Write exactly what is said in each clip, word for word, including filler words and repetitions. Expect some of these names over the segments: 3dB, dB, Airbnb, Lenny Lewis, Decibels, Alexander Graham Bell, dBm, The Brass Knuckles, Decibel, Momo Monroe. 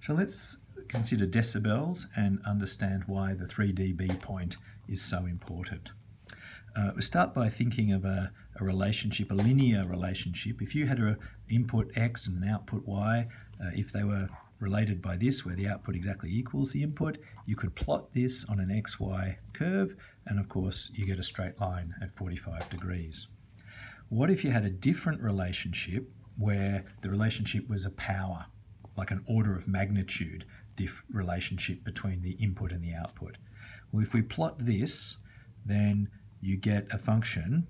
So let's consider decibels and understand why the three D B point is so important. Uh, we start by thinking of a, a relationship, a linear relationship. If you had an input X and an output Y, uh, if they were related by this, where the output exactly equals the input, you could plot this on an X Y curve, and of course you get a straight line at forty-five degrees. What if you had a different relationship where the relationship was a power, like an order of magnitude diff relationship between the input and the output? Well, if we plot this, then you get a function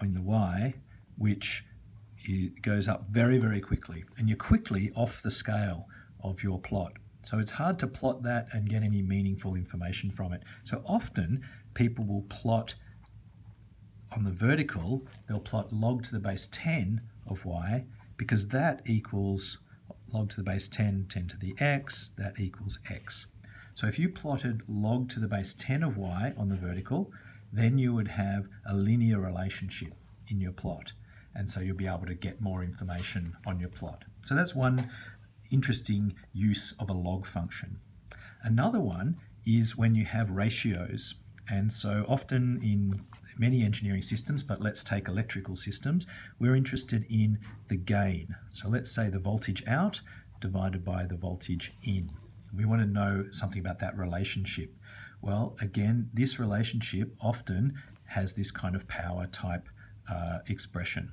in the Y which it goes up very, very quickly, and you're quickly off the scale of your plot. So it's hard to plot that and get any meaningful information from it. So often people will plot on the vertical, they'll plot log to the base ten of Y, because that equals log to the base ten, ten to the X, that equals X. So if you plotted log to the base ten of Y on the vertical, then you would have a linear relationship in your plot. And so you'll be able to get more information on your plot. So that's one interesting use of a log function. Another one is when you have ratios. And so often in many engineering systems, but let's take electrical systems, we're interested in the gain. So let's say the voltage out divided by the voltage in. We want to know something about that relationship. Well, again, this relationship often has this kind of power type uh, expression.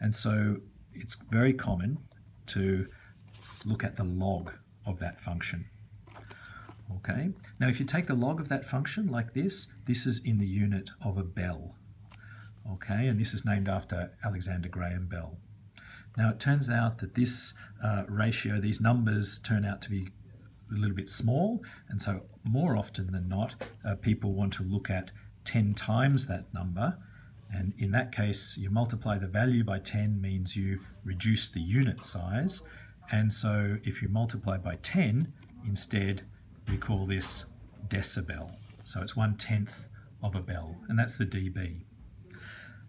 And so it's very common to look at the log of that function. Okay, now if you take the log of that function like this, this is in the unit of a bell. Okay, and this is named after Alexander Graham Bell. Now it turns out that this uh, ratio, these numbers turn out to be a little bit small, and so more often than not, uh, people want to look at ten times that number. And in that case, you multiply the value by ten means you reduce the unit size. And so if you multiply by ten, instead we call this decibel. So it's one tenth of a bell, and that's the dB.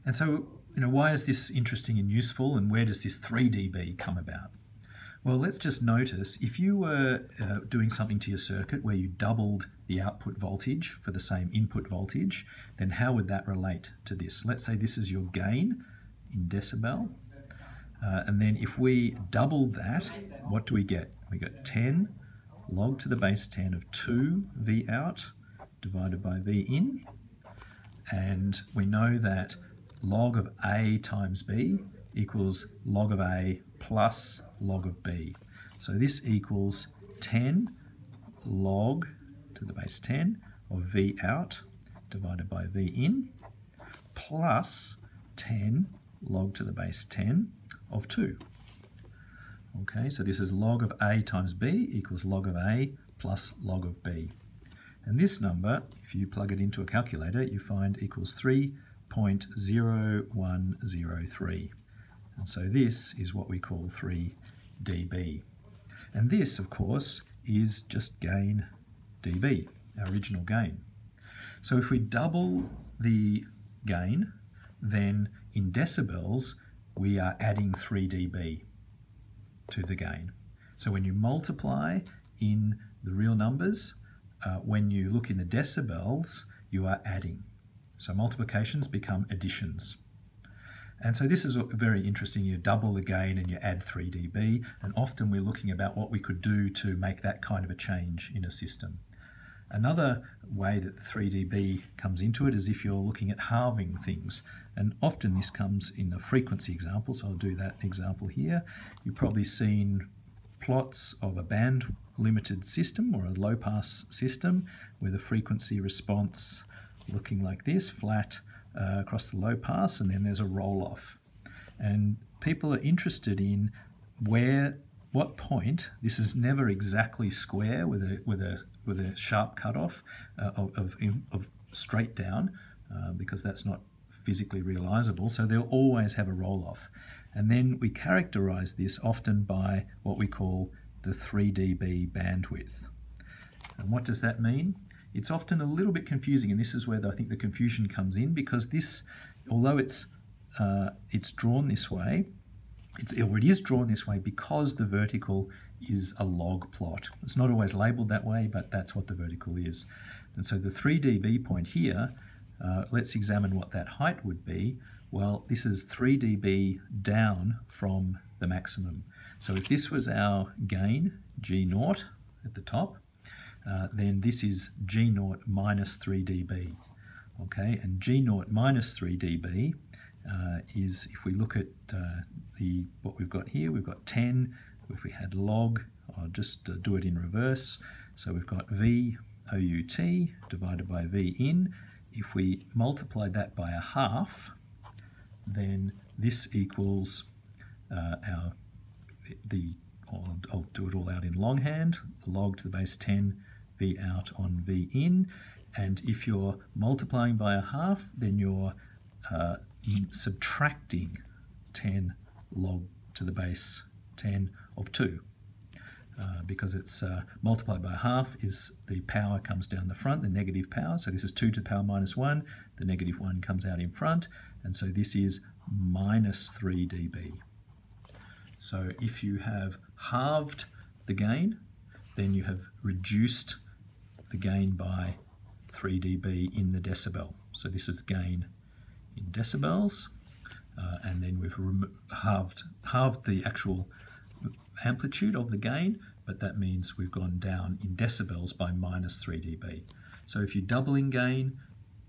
And so, you know, why is this interesting and useful, and where does this three D B come about? Well, let's just notice, if you were uh, doing something to your circuit where you doubled the output voltage for the same input voltage, then how would that relate to this? Let's say this is your gain in decibel. Uh, and then if we doubled that, what do we get? We got ten log to the base ten of two V out divided by V in. And we know that log of A times B equals log of A plus log of B. So this equals ten log to the base ten of V out divided by V in plus ten log to the base ten of two. Okay, so this is log of A times B equals log of A plus log of B. And this number, if you plug it into a calculator, you find equals three point zero one zero three. And so this is what we call three D B. And this, of course, is just gain dB, our original gain. So if we double the gain, then in decibels, we are adding three D B to the gain. So when you multiply in the real numbers, uh, when you look in the decibels, you are adding. So multiplications become additions. And so this is very interesting. You double the gain and you add three D B, and often we're looking about what we could do to make that kind of a change in a system. Another way that the three D B comes into it is if you're looking at halving things, and often this comes in a frequency example, so I'll do that example here. You've probably seen plots of a band limited system or a low pass system with a frequency response looking like this, flat Uh, across the low pass, and then there's a roll-off. And people are interested in where, what point, this is never exactly square with a, with a, with a sharp cutoff uh, of, of, of straight down, uh, because that's not physically realizable, so they'll always have a roll-off. And then we characterize this often by what we call the three D B bandwidth. And what does that mean? It's often a little bit confusing, and this is where I think the confusion comes in, because this, although it's, uh, it's drawn this way, It's, it is drawn this way because the vertical is a log plot. It's not always labelled that way, but that's what the vertical is. And so the three d B point here, uh, let's examine what that height would be. Well, this is three d B down from the maximum. So if this was our gain, G naught at the top, uh, then this is G naught minus three d B. Okay, and G naught minus three d B uh, is, if we look at uh, the what we've got here, we've got ten. If we had log, I'll just uh, do it in reverse. So we've got V out divided by V in. If we multiply that by a half, then this equals uh, our the. I'll, I'll do it all out in longhand. Log to the base ten, V out on V in. And if you're multiplying by a half, then you're uh, subtracting ten log to the base ten of two. Uh, because it's uh, multiplied by a half is the power comes down the front, the negative power. So this is two to the power minus one. The negative one comes out in front. And so this is minus three d B. So if you have halved the gain, then you have reduced the gain by three d B in the decibel. So this is gain in decibels, uh, and then we've halved, halved the actual amplitude of the gain, but that means we've gone down in decibels by minus three d B. So if you're doubling gain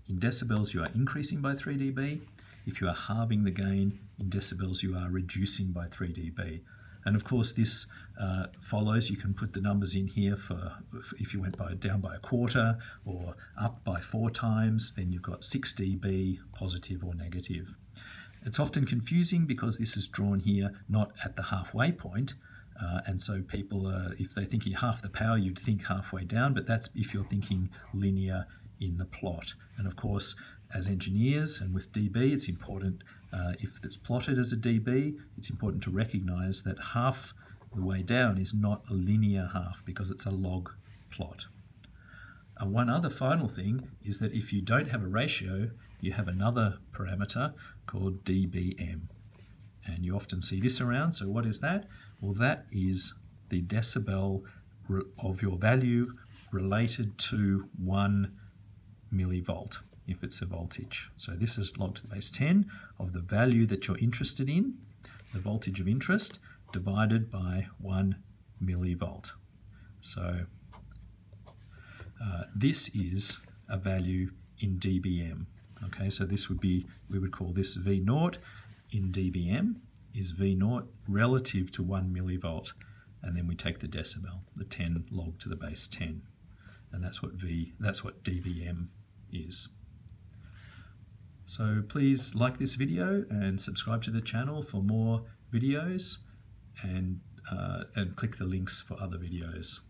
in decibels, you are increasing by three d B. If you are halving the gain in decibels, you are reducing by three d B. And of course this uh, follows, you can put the numbers in here for if you went by down by a quarter or up by four times, then you've got six d B, positive or negative. It's often confusing because this is drawn here not at the halfway point, uh, and so people, uh, if they're thinking half the power, you'd think halfway down, but that's if you're thinking linear in the plot. And of course, as engineers and with dB, it's important uh, if it's plotted as a dB, it's important to recognize that half the way down is not a linear half because it's a log plot. Uh, one other final thing is that if you don't have a ratio, you have another parameter called d B m. And you often see this around, so what is that? Well, that is the decibel of your value related to one millivolt, if it's a voltage. So this is log to the base ten of the value that you're interested in, the voltage of interest, divided by one millivolt. So uh, this is a value in dBm. Okay, so this would be, we would call this V naught in dBm is V naught relative to one millivolt, and then we take the decibel, the ten log to the base ten, and that's what V, that's what dBm is. So please like this video and subscribe to the channel for more videos, and, uh, and click the links for other videos.